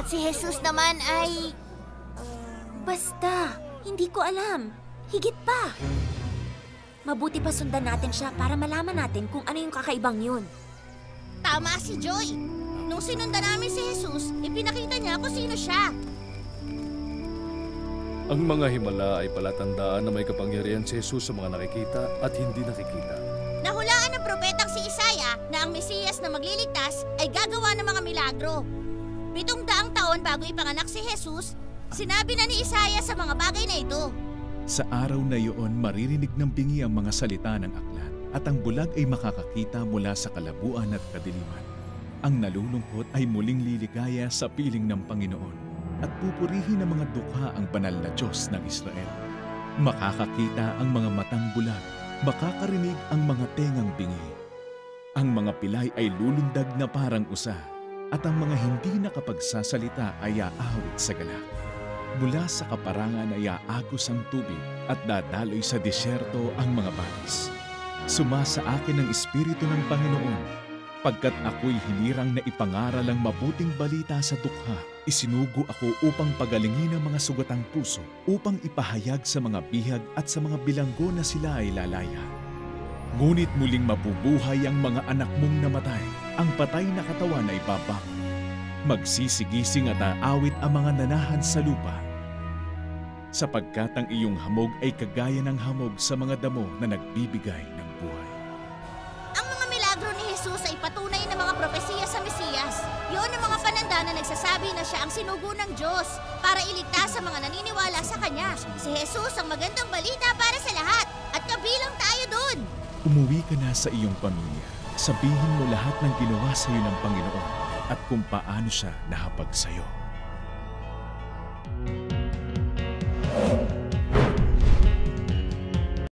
At si Jesus naman ay... Basta, hindi ko alam. Higit pa. Mabuti pa sundan natin siya para malaman natin kung ano yung kakaibang yun. Tama si Joy. Nung sinundan namin si Jesus, ipinakita niya kung sino siya. Ang mga himala ay palatandaan na may kapangyarihan si Jesus sa mga nakikita at hindi nakikita. Nahulaan ng propetang si Isaiah na ang Mesiyas na magliligtas ay gagawa ng mga milagro. 700 taon bago ipanganak si Jesus, sinabi na ni Isaiah sa mga bagay na ito. Sa araw na iyon, maririnig ng bingi ang mga salita ng aklat at ang bulag ay makakakita mula sa kalabuan at kadiliman. Ang nalulungkot ay muling liligaya sa piling ng Panginoon. At pupurihin ng mga dukha ang banal na Diyos ng Israel. Makakakita ang mga matang bulag, makakarinig ang mga tengang bingi. Ang mga pilay ay lulundag na parang usa, at ang mga hindi nakapagsasalita ay aawit sa galak. Mula sa kaparangan ay aagos ang tubig at dadaloy sa disyerto ang mga batis. Sumasa akin ang Espiritu ng Panginoon, pagkat ako'y hinirang na ipangaral ang mabuting balita sa dukha. Isinugo ako upang pagalingin ang mga sugatang puso, upang ipahayag sa mga bihag at sa mga bilanggo na sila ay lalaya. Ngunit muling mabubuhay ang mga anak mong namatay, ang patay na katawan ay babangon. Magsisigising at aawit ang mga nanahan sa lupa. Sapagkat ang iyong hamog ay kagaya ng hamog sa mga damo na nagbibigay ng buhay. Ang mga milagro ni Jesus ay patunay na mga propesiya sa Mesiyas. Yun ang mga pananda na nagsasabi na siya ang sinugo ng Diyos para iligtas sa mga naniniwala sa Kanya. Si Jesus ang magandang balita para sa lahat at kabilang tayo dun. Umuwi ka na sa iyong pamilya. Sabihin mo lahat ng ginawa sa iyo ng Panginoon at kung paano siya nahapag sa iyo.